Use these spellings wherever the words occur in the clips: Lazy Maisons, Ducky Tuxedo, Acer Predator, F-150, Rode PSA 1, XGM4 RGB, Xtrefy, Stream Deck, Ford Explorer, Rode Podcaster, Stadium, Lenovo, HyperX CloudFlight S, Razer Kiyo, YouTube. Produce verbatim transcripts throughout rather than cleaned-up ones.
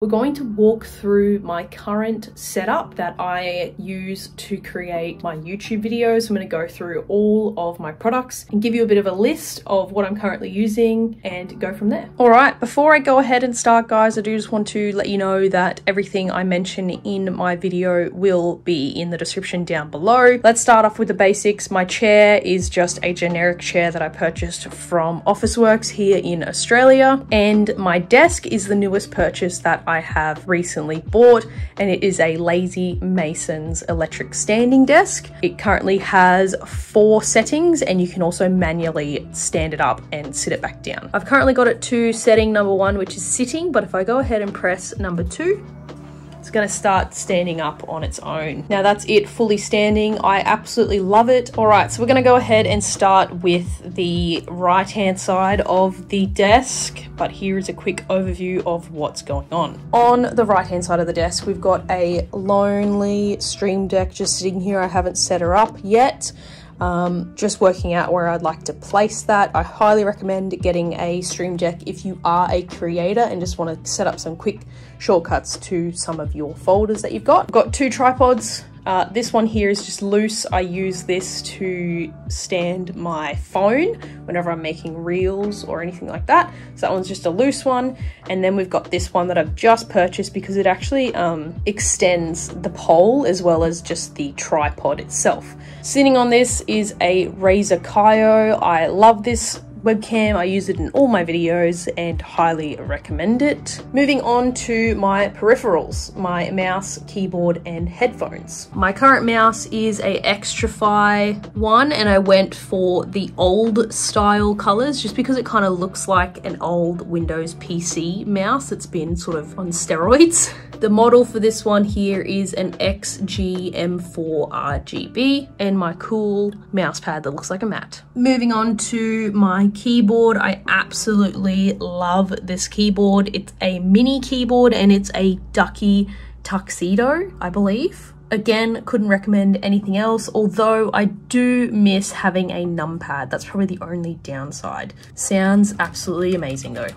We're going to walk through my current setup that I use to create my YouTube videos. I'm going to go through all of my products and give you a bit of a list of what I'm currently using and go from there. All right, before I go ahead and start, guys, I do just want to let you know that everything I mention in my video will be in the description down below. Let's start off with the basics. My chair is just a generic chair that I purchased from Officeworks here in Australia, and my desk is the newest purchase that I have recently bought, and it is a Lazy Maisons electric standing desk. It currently has four settings, and you can also manually stand it up and sit it back down. I've currently got it to setting number one, which is sitting, but if I go ahead and press number two, it's going to start standing up on its own. Now that's it, fully standing. I absolutely love it. All right, so we're going to go ahead and start with the right-hand side of the desk, but here is a quick overview of what's going on. On the right-hand side of the desk, we've got a lonely Stream Deck just sitting here. I haven't set her up yet. Um, just working out where I'd like to place that. I highly recommend getting a Stream Deck if you are a creator and just want to set up some quick shortcuts to some of your folders that you've got. I've got two tripods. Uh, this one here is just loose. I use this to stand my phone whenever I'm making reels or anything like that. So that one's just a loose one. And then we've got this one that I've just purchased because it actually um, extends the pole as well as just the tripod itself. Sitting on this is a Razer Kiyo. I love this webcam. I use it in all my videos and highly recommend it. Moving on to my peripherals, my mouse, keyboard, and headphones. My current mouse is a Xtrefy one, and I went for the old style colors just because it kind of looks like an old Windows P C mouse that's been sort of on steroids. The model for this one here is an X G M four R G B, and my cool mouse pad that looks like a mat. Moving on to my keyboard, I absolutely love this keyboard. It's a mini keyboard and it's a Ducky Tuxedo, I believe. Again, couldn't recommend anything else, although I do miss having a numpad. That's probably the only downside. Sounds absolutely amazing though.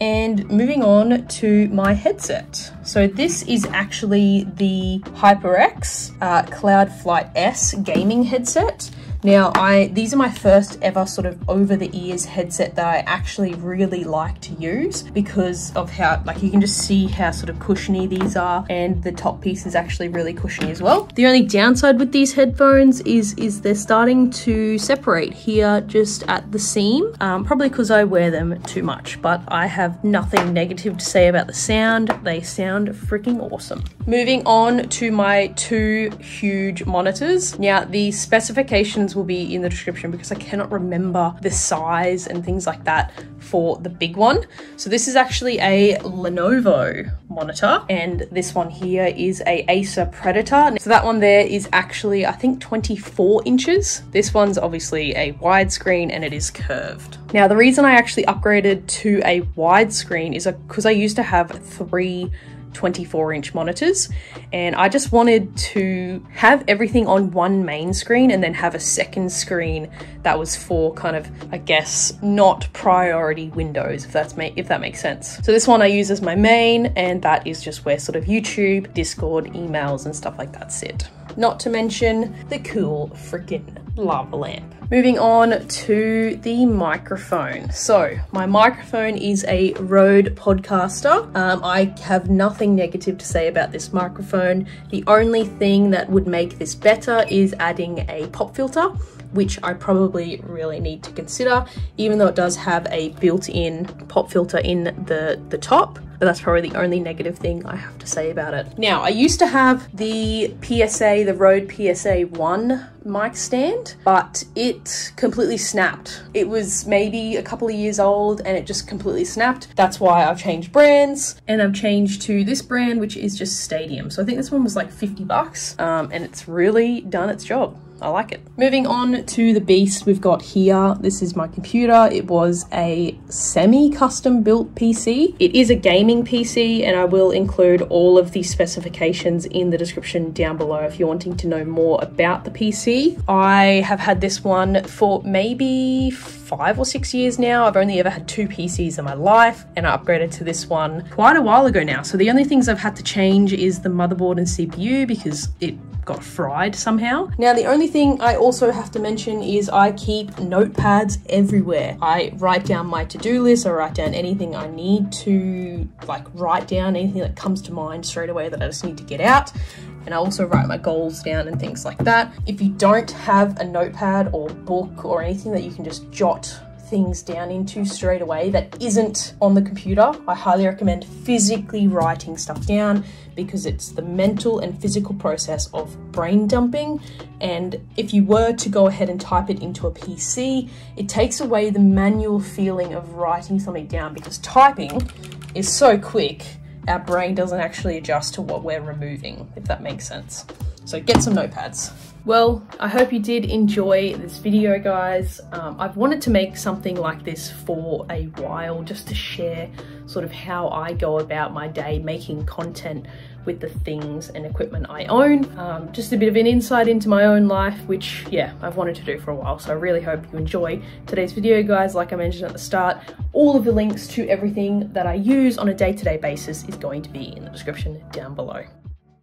And moving on to my headset. So this is actually the HyperX uh, CloudFlight S gaming headset. Now, I these are my first ever sort of over-the-ears headset that I actually really like to use because of how, like, you can just see how sort of cushiony these are, and the top piece is actually really cushiony as well. The only downside with these headphones is is they're starting to separate here just at the seam, um, probably because I wear them too much, but I have nothing negative to say about the sound. They sound freaking awesome. Moving on to my two huge monitors. Now, the specifications will be in the description because I cannot remember the size and things like that for the big one. So this is actually a Lenovo monitor, and this one here is a Acer Predator. So that one there is actually, I think, twenty-four inches. This one's obviously a widescreen and it is curved. Now, the reason I actually upgraded to a widescreen is because I used to have three twenty-four inch monitors, and I just wanted to have everything on one main screen and then have a second screen that was for kind of, I guess, not priority windows, if that's ma- if that makes sense. So this one I use as my main, and that is just where sort of YouTube, Discord, emails and stuff like that sit. Not to mention the cool freaking lava lamp. Moving on to the microphone. So my microphone is a Rode Podcaster. Um, I have nothing negative to say about this microphone. The only thing that would make this better is adding a pop filter, which I probably really need to consider, even though it does have a built-in pop filter in the, the top. But that's probably the only negative thing I have to say about it. Now, I used to have the P S A, the Rode P S A one mic stand, but it completely snapped. It was maybe a couple of years old and it just completely snapped. That's why I've changed brands, and I've changed to this brand, which is just Stadium. So I think this one was like fifty bucks, um, and it's really done its job. I like it. Moving on to the beast we've got here. This is my computer. It was a semi-custom built P C. It is a gaming P C, and I will include all of the specifications in the description down below if you're wanting to know more about the P C. I have had this one for maybe five or six years now. I've only ever had two P Cs in my life, and I upgraded to this one quite a while ago now. So the only things I've had to change is the motherboard and C P U because it got fried somehow. Now, the only thing I also have to mention is I keep notepads everywhere. I write down my to-do list, I write down anything I need to, like write down anything that comes to mind straight away that I just need to get out. And I also write my goals down and things like that. If you don't have a notepad or book or anything that you can just jot things down into straight away that isn't on the computer, I highly recommend physically writing stuff down, because it's the mental and physical process of brain dumping. And if you were to go ahead and type it into a P C, it takes away the manual feeling of writing something down, because typing is so quick, our brain doesn't actually adjust to what we're removing, if that makes sense. So get some notepads. Well, I hope you did enjoy this video, guys. Um, I've wanted to make something like this for a while, just to share sort of how I go about my day making content with the things and equipment I own. Um, just a bit of an insight into my own life, which, yeah, I've wanted to do for a while. So I really hope you enjoy today's video, guys. Like I mentioned at the start, all of the links to everything that I use on a day-to-day basis is going to be in the description down below.